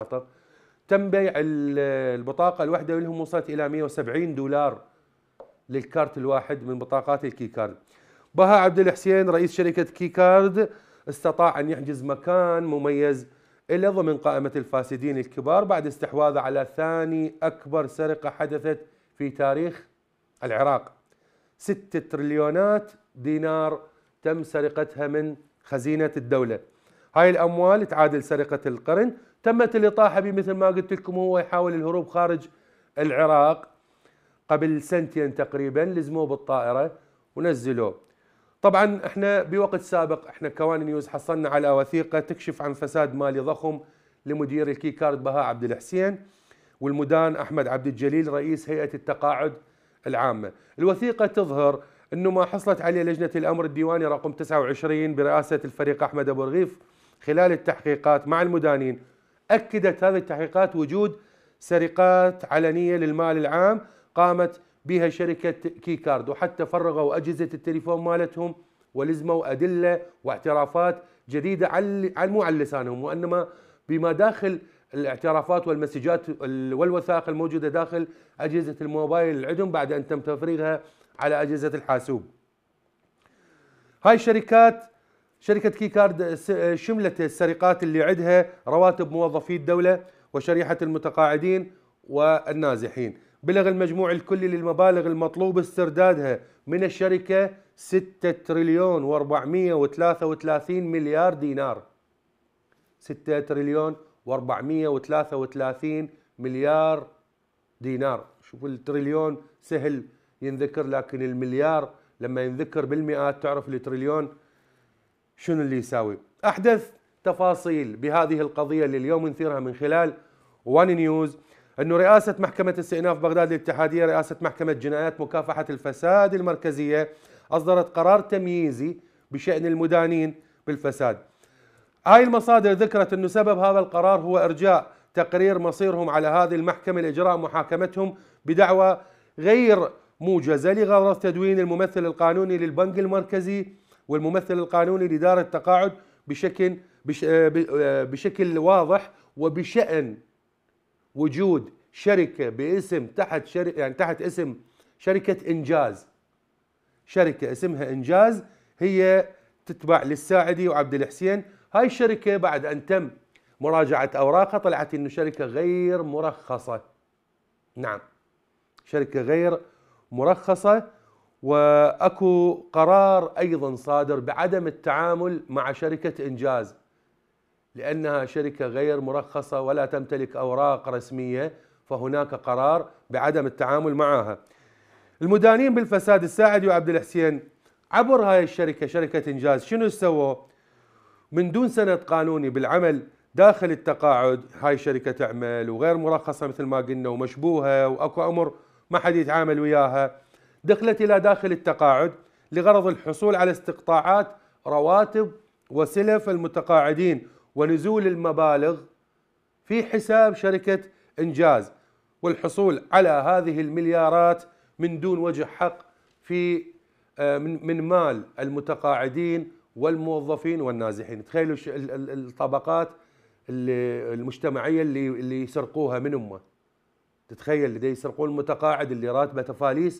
قطر تم بيع البطاقة الواحدة لهم وصلت إلى 170 دولار للكارت الواحد من بطاقات الكيكارد. بهاء عبد الحسين رئيس شركة كيكارد استطاع أن يحجز مكان مميز إلى ضمن قائمة الفاسدين الكبار بعد استحواذه على ثاني أكبر سرقة حدثت في تاريخ العراق. 6 تريليونات دينار تم سرقتها من خزينة الدولة. هاي الأموال تعادل سرقة القرن. تمت الإطاحة به مثل ما قلت لكم، هو يحاول الهروب خارج العراق. قبل سنتين تقريبا لزموه بالطائرة ونزلوه. طبعا احنا بوقت سابق احنا كوان نيوز حصلنا على وثيقة تكشف عن فساد مالي ضخم لمدير الكيكارد بهاء عبد الحسين والمدان احمد عبد الجليل رئيس هيئة التقاعد العامة. الوثيقة تظهر انه ما حصلت عليه لجنة الامر الديواني رقم 29 برئاسة الفريق احمد ابو الغيف خلال التحقيقات مع المدانين، أكدت هذه التحقيقات وجود سرقات علنية للمال العام قامت بها شركة كيكارد، وحتى فرغوا أجهزة التليفون مالتهم ولزموا أدلة واعترافات جديدة مو على لسانهم وإنما بما داخل الاعترافات والمسجات والوثائق الموجودة داخل أجهزة الموبايل العدم بعد أن تم تفريغها على أجهزة الحاسوب. هاي الشركات شركة كيكارد شملت السرقات اللي عندها رواتب موظفي الدولة وشريحة المتقاعدين والنازحين. بلغ المجموع الكلي للمبالغ المطلوب استردادها من الشركة 6 تريليون و433 مليار دينار. 6 تريليون و433 مليار دينار. شوفوا التريليون سهل ينذكر لكن المليار لما ينذكر بالمئات تعرف التريليون شنو اللي يساوي. أحدث تفاصيل بهذه القضية اللي اليوم نثيرها من خلال وان نيوز أنه رئاسة محكمة استئناف بغداد الاتحادية رئاسة محكمة جنايات مكافحة الفساد المركزية أصدرت قرار تمييزي بشأن المدانين بالفساد. هاي المصادر ذكرت أنه سبب هذا القرار هو إرجاء تقرير مصيرهم على هذه المحكمة لإجراء محاكمتهم بدعوى غير موجزة لغرض تدوين الممثل القانوني للبنك المركزي والممثل القانوني لإدارة التقاعد بشكل واضح وبشأن وجود شركة باسم تحت اسم شركة انجاز. شركة اسمها انجاز هي تتبع للساعدي وعبد الحسين. هاي الشركة بعد ان تم مراجعة اوراقها طلعت انه شركة غير مرخصة. نعم، شركة غير مرخصة. واكو قرار ايضا صادر بعدم التعامل مع شركة انجاز لانها شركة غير مرخصة ولا تمتلك اوراق رسمية، فهناك قرار بعدم التعامل معها. المدانين بالفساد الساعدي وعبد الحسين عبر هاي الشركة شركة انجاز شنو سووا؟ من دون سند قانوني بالعمل داخل التقاعد هاي الشركة تعمل وغير مرخصة مثل ما قلنا ومشبوهة واكو امر ما حد يتعامل وياها. دخلت إلى داخل التقاعد لغرض الحصول على استقطاعات رواتب وسلف المتقاعدين ونزول المبالغ في حساب شركة إنجاز والحصول على هذه المليارات من دون وجه حق في من مال المتقاعدين والموظفين والنازحين. تخيلوا الطبقات المجتمعية اللي يسرقوها من أمه. تتخيل اللي يسرقون المتقاعد اللي راتبه تفاليس